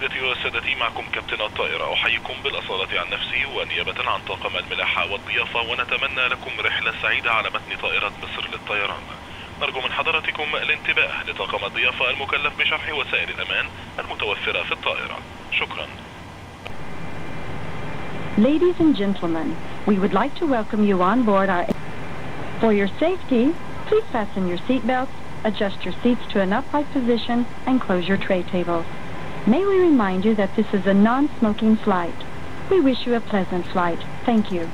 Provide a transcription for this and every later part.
سيدتي والسادتي، معكم كابتن الطائرة. أحييكم بالأصالة عن نفسي ونيابة عن طاقم الملاحة والضيافة، ونتمنى لكم رحلة سعيدة على متن طائرة مصر للطيران. نرجو من حضراتكم الانتباه لطاقم الضيافة المكلف بشرح وسائل الأمان المتوفرة في الطائرة. شكرا. Ladies and gentlemen, we would like to welcome you on board our... For your safety, please fasten your seatbelts, adjust your seats to an upright position, and close your tray tables. May we remind you that this is a non-smoking flight. We wish you a pleasant flight. Thank you.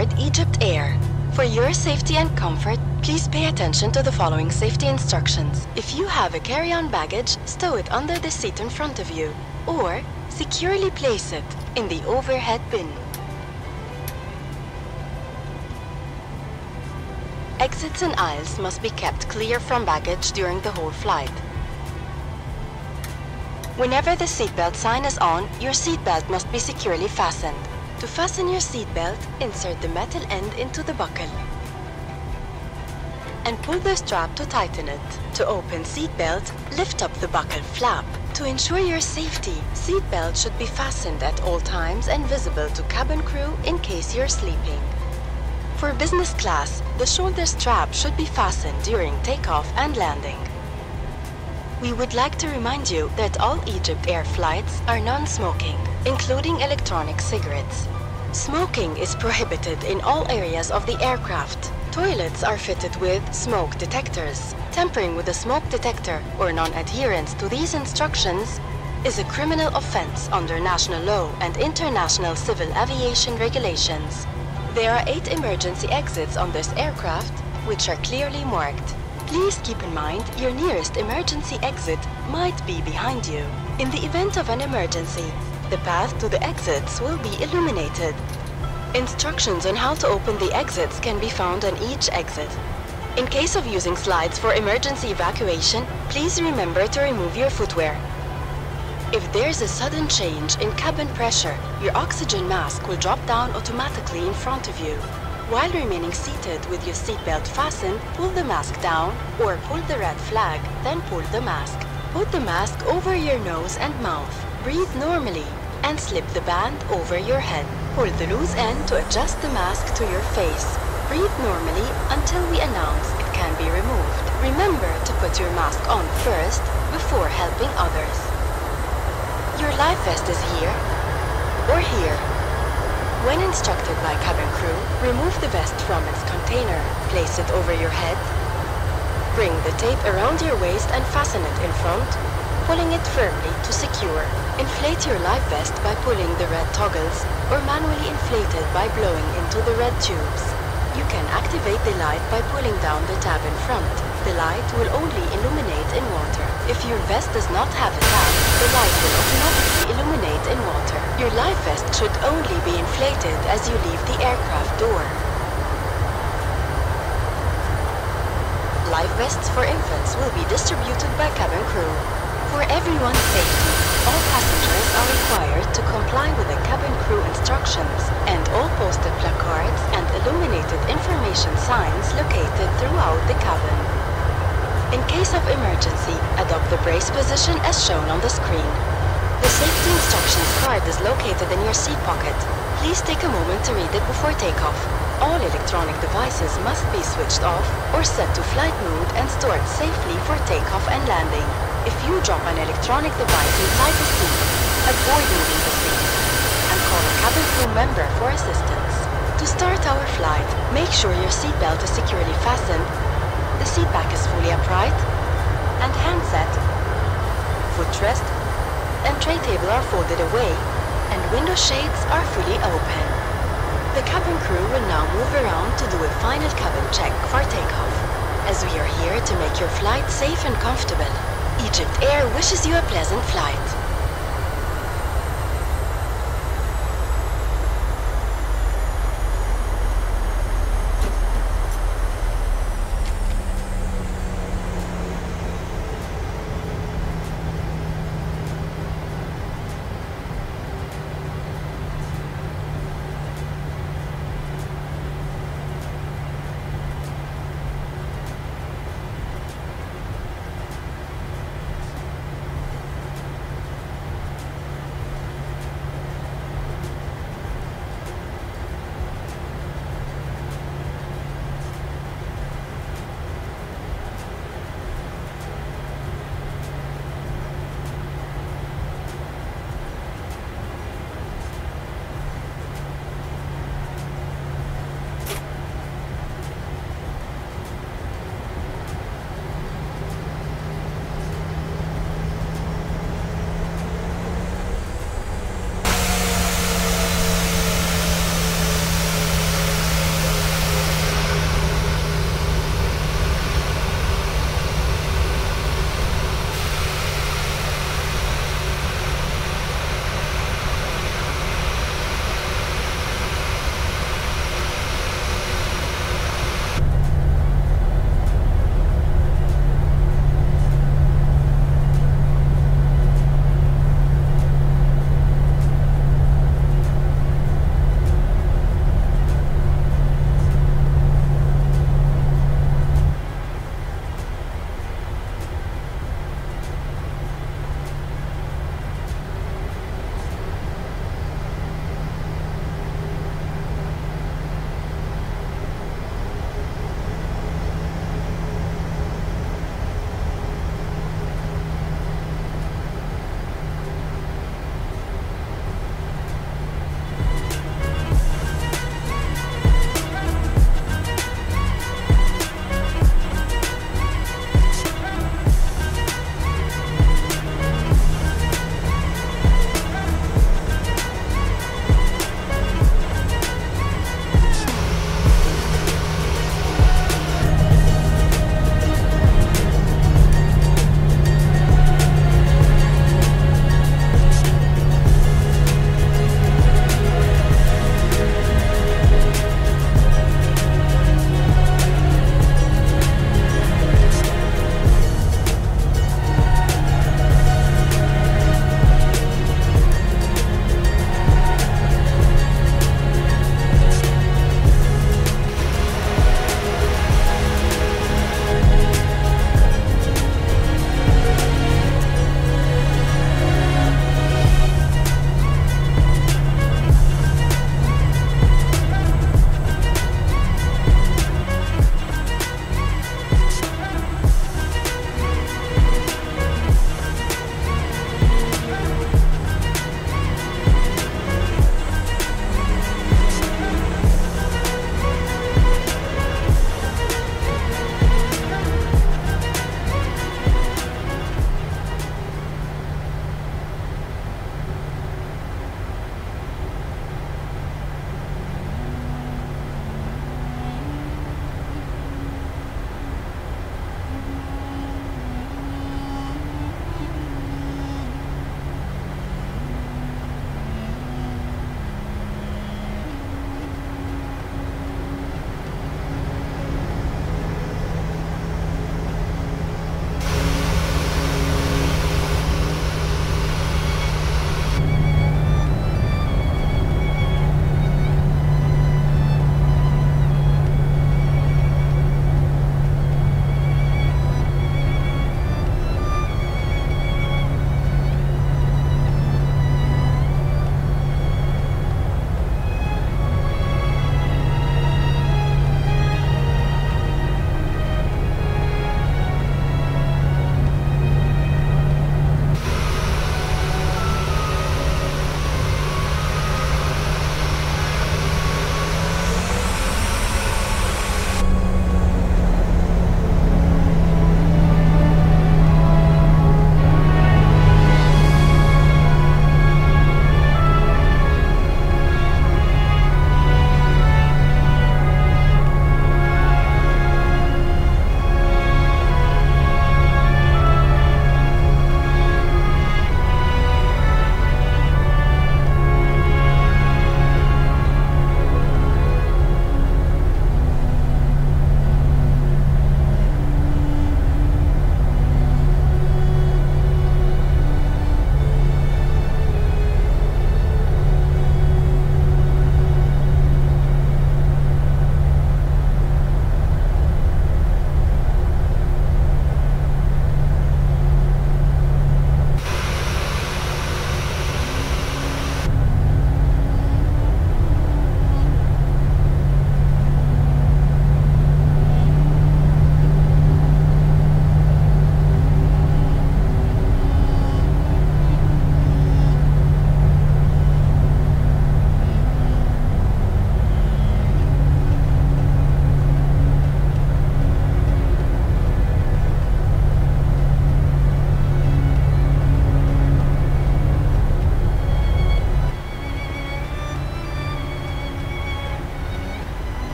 aboard Egypt Air. For your safety and comfort, please pay attention to the following safety instructions. If you have a carry-on baggage, stow it under the seat in front of you, or securely place it in the overhead bin. Exits and aisles must be kept clear from baggage during the whole flight. Whenever the seatbelt sign is on, your seatbelt must be securely fastened. To fasten your seatbelt, insert the metal end into the buckle and pull the strap to tighten it. To open seatbelt, lift up the buckle flap. To ensure your safety, seatbelt should be fastened at all times and visible to cabin crew in case you're sleeping. For business class, the shoulder strap should be fastened during takeoff and landing. We would like to remind you that all Egypt Air flights are non-smoking, including electronic cigarettes. Smoking is prohibited in all areas of the aircraft. Toilets are fitted with smoke detectors. Tampering with a smoke detector or non-adherence to these instructions is a criminal offense under national law and international civil aviation regulations. There are 8 emergency exits on this aircraft, which are clearly marked. Please keep in mind your nearest emergency exit might be behind you. In the event of an emergency, the path to the exits will be illuminated. Instructions on how to open the exits can be found on each exit. In case of using slides for emergency evacuation, please remember to remove your footwear. If there's a sudden change in cabin pressure, your oxygen mask will drop down automatically in front of you. While remaining seated with your seatbelt fastened, pull the mask down or pull the red flag, then pull the mask. Put the mask over your nose and mouth. Breathe normally and slip the band over your head. Pull the loose end to adjust the mask to your face. Breathe normally until we announce it can be removed. Remember to put your mask on first before helping others. Your life vest is here or here. When instructed by cabin crew, remove the vest from its container, place it over your head, bring the tape around your waist and fasten it in front, pulling it firmly to secure. Inflate your life vest by pulling the red toggles or manually inflate it by blowing into the red tubes. You can activate the light by pulling down the tab in front. The light will only illuminate in water. If your vest does not have a tab, the light will automatically illuminate in water. Your life vest should only be inflated as you leave the aircraft door. Life vests for infants will be distributed by cabin crew. For everyone's safety, all passengers are required to comply with the cabin crew instructions and all posted placards and illuminated information signs located throughout the cabin. In case of emergency, adopt the brace position as shown on the screen. The safety instructions card is located in your seat pocket. Please take a moment to read it before takeoff. All electronic devices must be switched off or set to flight mode and stored safely for takeoff and landing. If you drop an electronic device inside the seat, avoid moving the seat and call a cabin crew member for assistance. To start our flight, make sure your seatbelt is securely fastened, the seat back is fully upright, and handset, footrest, and tray table are folded away, and window shades are fully open. The cabin crew will now move around to do a final cabin check for takeoff, as we are here to make your flight safe and comfortable. Egypt Air wishes you a pleasant flight.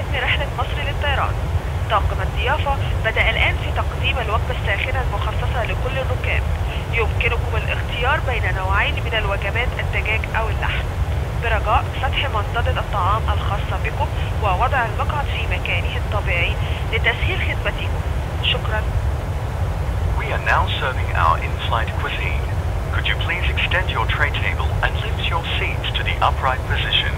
تمتن رحلة مصر للطيران. طاقم الضيافة بدأ الآن في تقديم الوجبة الساخنة المخصصة لكل الركاب. يمكنكم الاختيار بين نوعين من الوجبات، الدجاج أو اللحم. برجاء فتح منضدة الطعام الخاصة بكم ووضع المقعد في مكانه الطبيعي لتسهيل خدمتكم. شكرا. We are now serving our in-flight cuisine. Could you please extend your tray table and lift your seats to the upright position?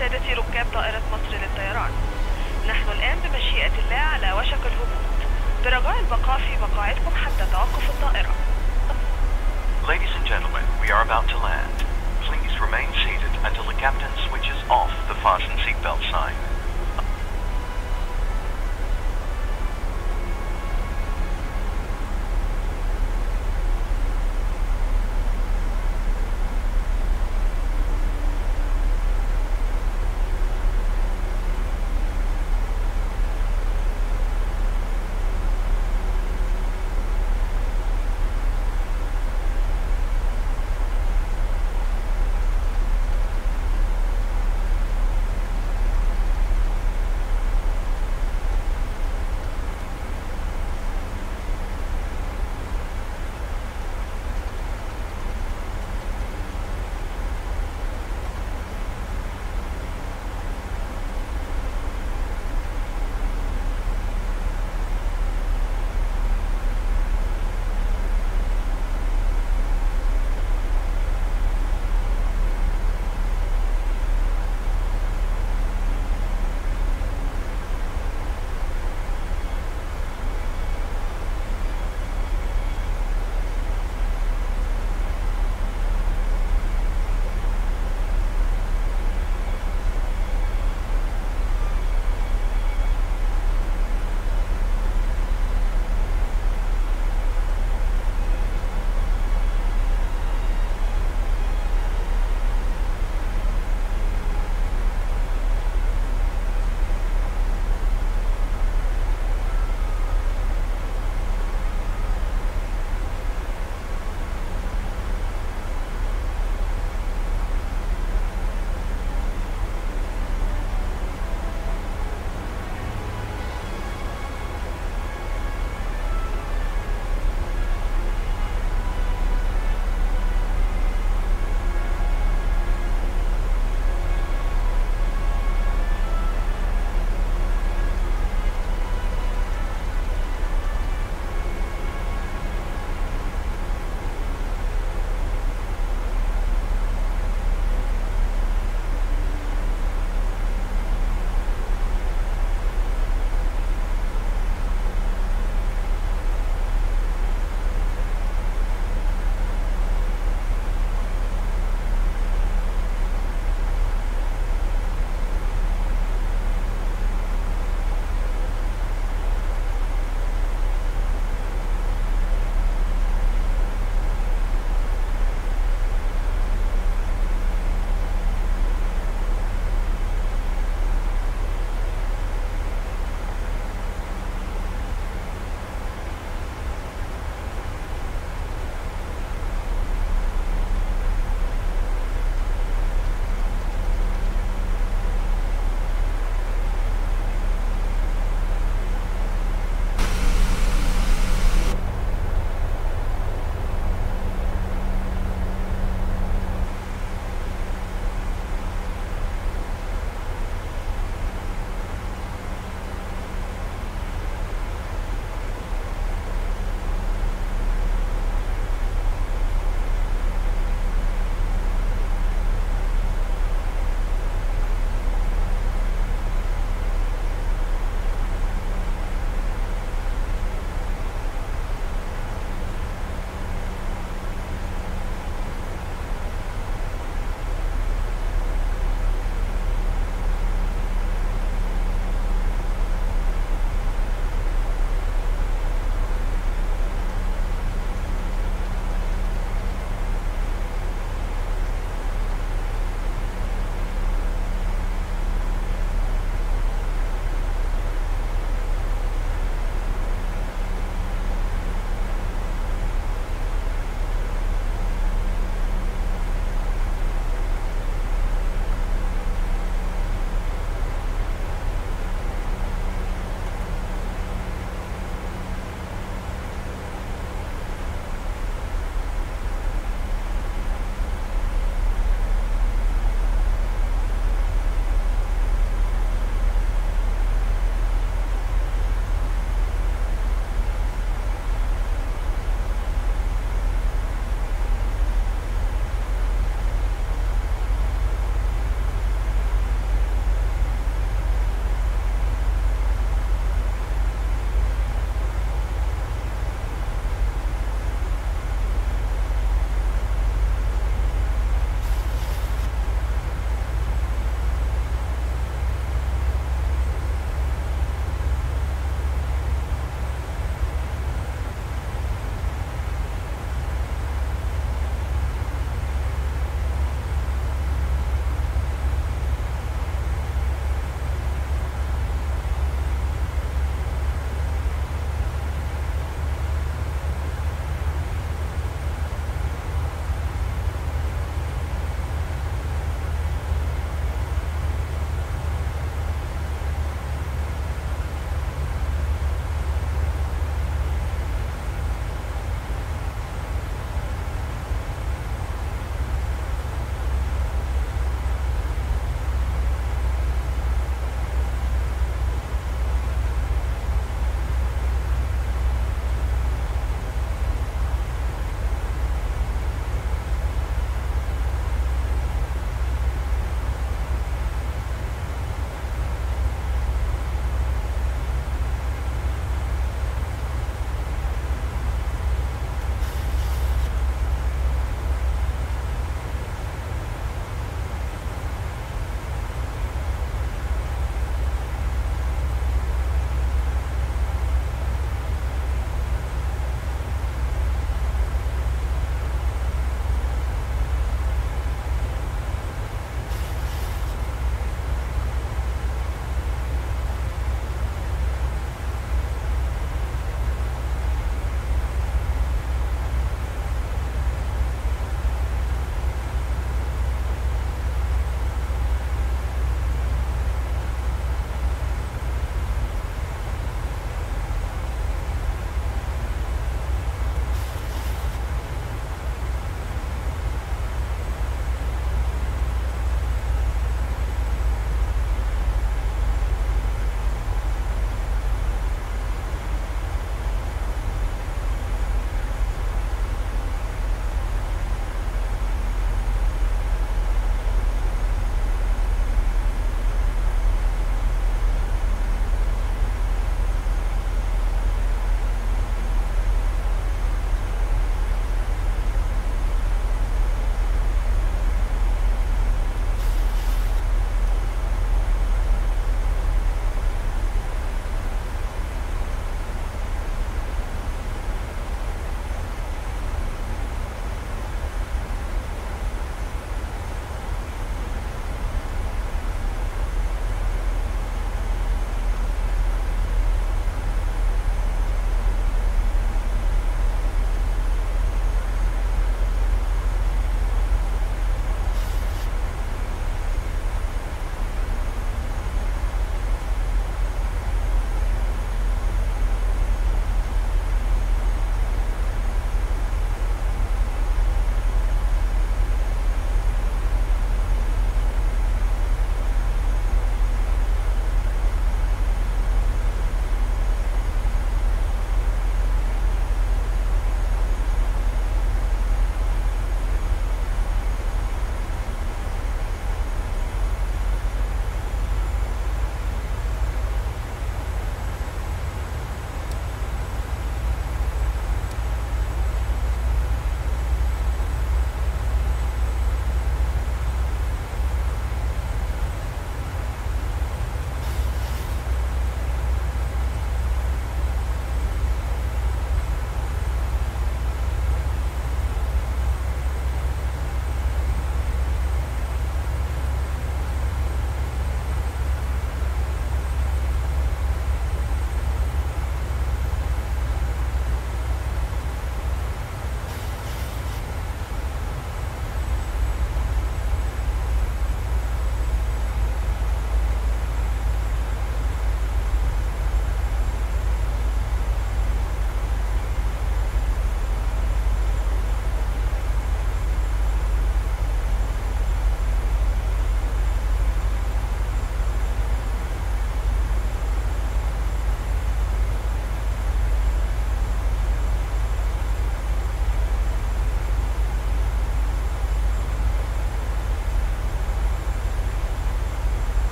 لسعادة ركاب طائرة مصر للطيران. نحن الآن بمشيئة الله على وشك الهبوط، برجاء البقاء في مقاعدكم حتى توقف الطائرة. Ladies and gentlemen, we are about to land. Please remain seated until the captain switches off the fasten seatbelt sign.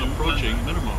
often approaching minimums.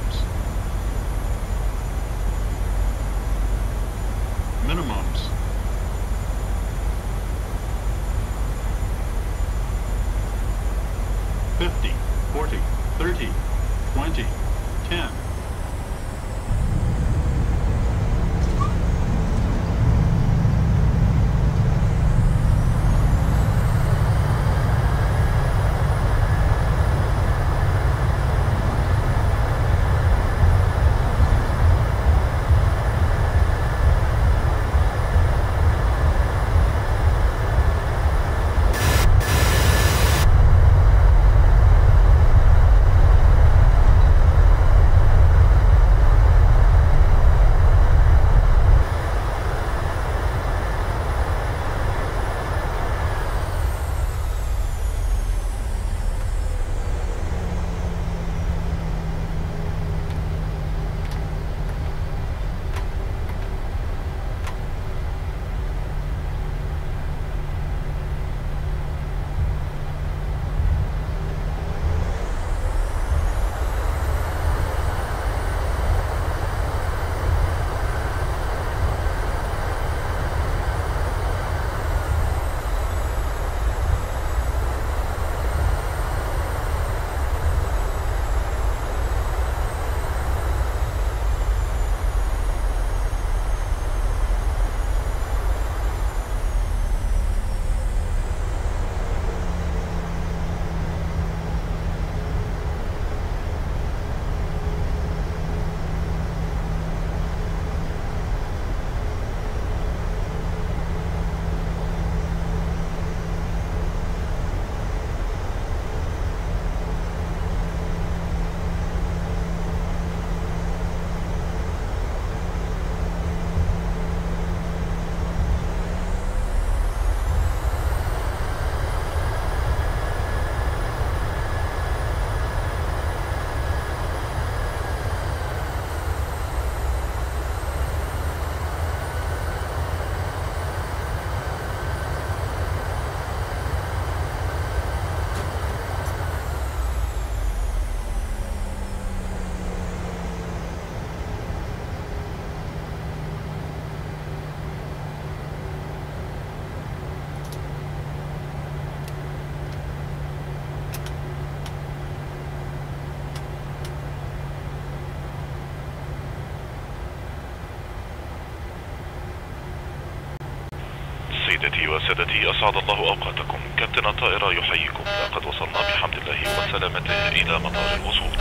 سيدتي وسادتي أسعد الله أوقاتكم. كابتن الطائرة يحييكم، لقد وصلنا بحمد الله وسلامته إلى مطار الوصول.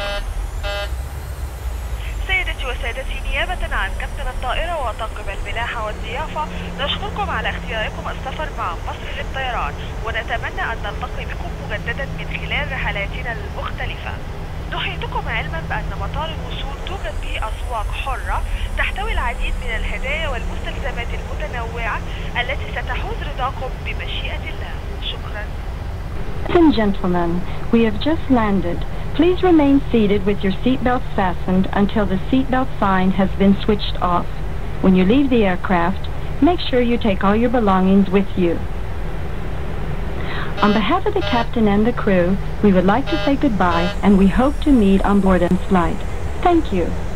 سيدتي وسادتي، نيابة عن كابتن الطائرة وطاقم الملاحة والضيافة نشكركم على اختياركم السفر مع مصر للطيران، ونتمنى أن نلتقي بكم مجددا من خلال رحلاتنا المختلفة. نحيطكم علما بأن مطار الوصول توجد به أسواق حرة تحتوي العديد من الهدايا والمستلزمات المتنوعة التي ستحوز رضاكم بمشيئة الله. شكرا. Ladies and gentlemen, we have just landed. Please remain seated with your seatbelts fastened until the seatbelt sign has been switched off. When you leave the aircraft, make sure you take all your belongings with you. On behalf of the captain and the crew, we would like to say goodbye and we hope to meet on board and flight. Thank you.